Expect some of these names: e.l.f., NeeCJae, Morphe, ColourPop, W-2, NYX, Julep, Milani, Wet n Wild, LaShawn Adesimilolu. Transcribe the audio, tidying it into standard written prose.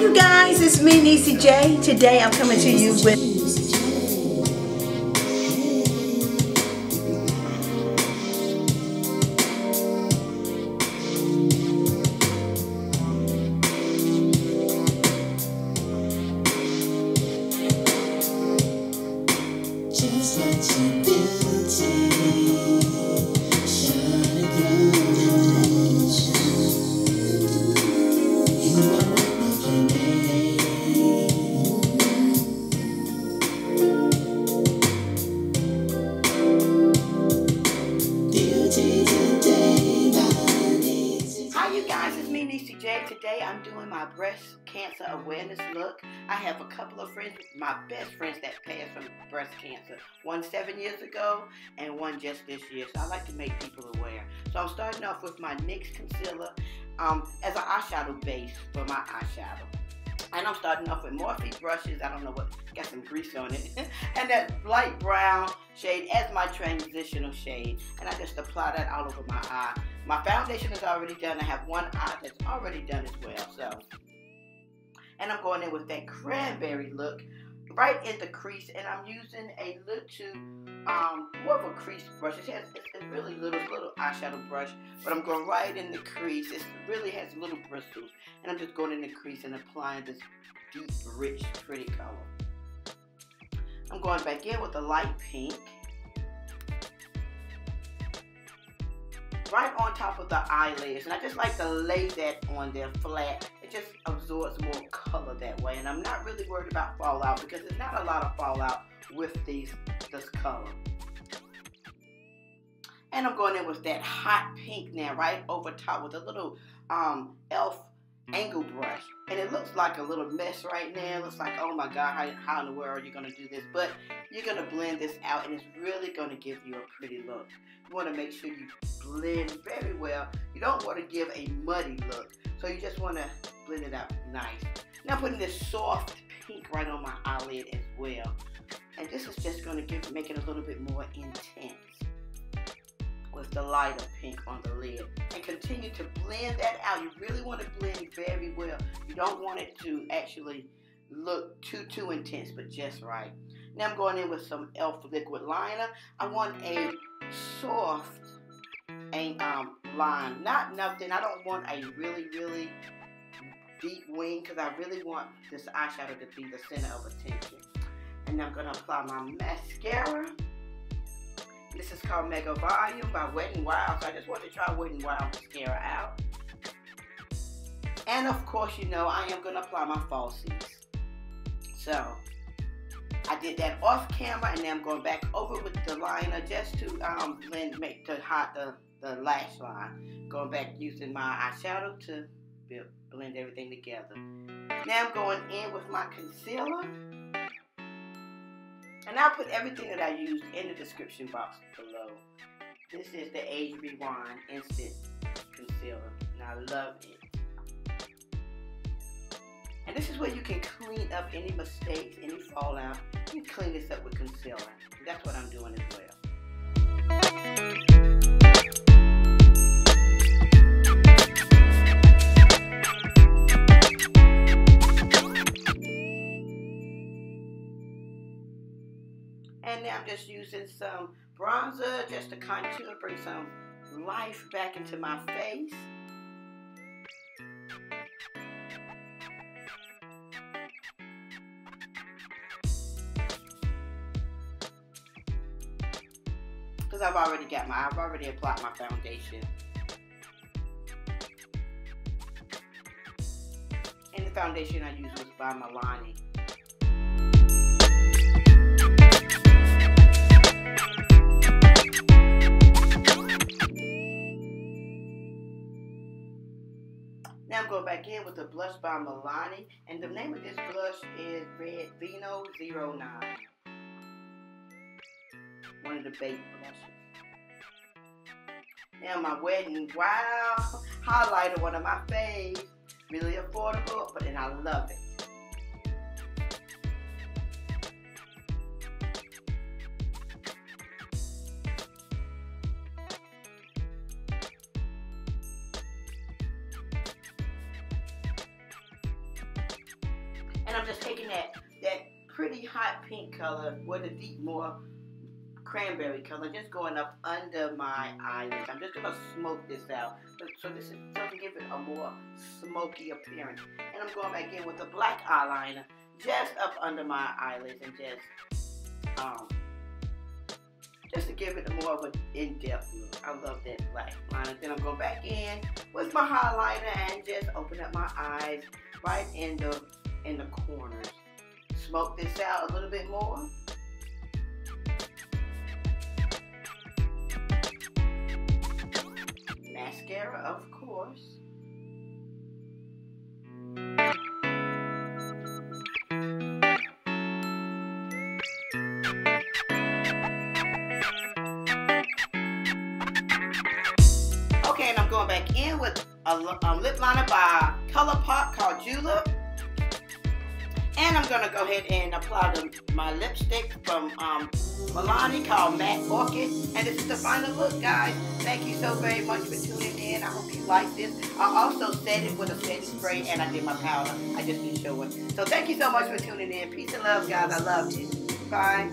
Hi you guys, it's me NeeCJae. Today I'm coming to you with awareness look. I have a couple of friends, my best friends, that passed from breast cancer. One 7 years ago and one just this year. So I like to make people aware. So I'm starting off with my NYX concealer as an eyeshadow base for my eyeshadow. And I'm starting off with Morphe brushes. I don't know what, got some grease on it. And that light brown shade as my transitional shade. And I just apply that all over my eye. My foundation is already done. I have one eye that's already done as well. And I'm going in with that cranberry look right in the crease, and I'm using a little more of a crease brush. It has a really little eyeshadow brush, but I'm going right in the crease. It really has little bristles, and I'm just going in the crease and applying this deep, rich, pretty color. I'm going back in with a light pink, right on top of the eyelids, and I just like to lay that on there flat. It just absorbs more color that way, and I'm not really worried about fallout because there's not a lot of fallout with this color. And I'm going in with that hot pink now, right over top with a little elf angle brush, and it looks like a little mess right now. It looks like, oh my god, how in the world are you gonna do this? But you're gonna blend this out, and it's really gonna give you a pretty look. You want to make sure you blend very well. You don't want to give a muddy look, so you just want to blend it out nice. Now I'm putting this soft pink right on my eyelid as well, and this is just gonna make it a little bit more intense with the lighter pink on the lid, and continue to blend that out. You really want to blend very well. You don't want it to actually look too intense, but just right. Now I'm going in with some e.l.f. liquid liner. I want a soft line, not nothing. I don't want a really deep wing because I really want this eyeshadow to be the center of attention. And I'm going to apply my mascara. This is called Mega Volume by Wet n Wild. So I just want to try Wet n Wild mascara out. And of course, you know, I am going to apply my falsies. So I did that off camera, and then I'm going back over with the liner just to blend, make the lash line. Going back using my eyeshadow to blend everything together. Now I'm going in with my concealer. And I'll put everything that I used in the description box below. This is the Age Rewind Instant Concealer, and I love it. And this is where you can clean up any mistakes, any fallout. You can clean this up with concealer. That's what I'm doing as well. And now I'm just using some bronzer just to contour, bring some life back into my face. Because I've already applied my foundation. And the foundation I used was by Milani. Go back in with the blush by Milani, and the name of this blush is Red Vino 09. One of the baby blushes. Now my Wet n Wild highlighter, one of my faves. Really affordable, but then I love it. And I'm just taking that pretty hot pink color with a deep more cranberry color, just going up under my eyelids. I'm just gonna smoke this out, so this is to give it a more smoky appearance. And I'm going back in with the black eyeliner, just up under my eyelids, and just to give it more of an in-depth look. I love that black liner. Then I'm going back in with my highlighter and just open up my eyes right in the corners. Smoke this out a little bit more. Mascara, of course. Okay, and I'm going back in with a lip liner by ColourPop called Julep. And I'm going to go ahead and apply my lipstick from Milani called Matte Orchid. And this is the final look, guys. Thank you so very much for tuning in. I hope you like this. I also set it with a setting spray, and I did my powder. I just didn't show it. So thank you so much for tuning in. Peace and love, guys. I love you. Bye.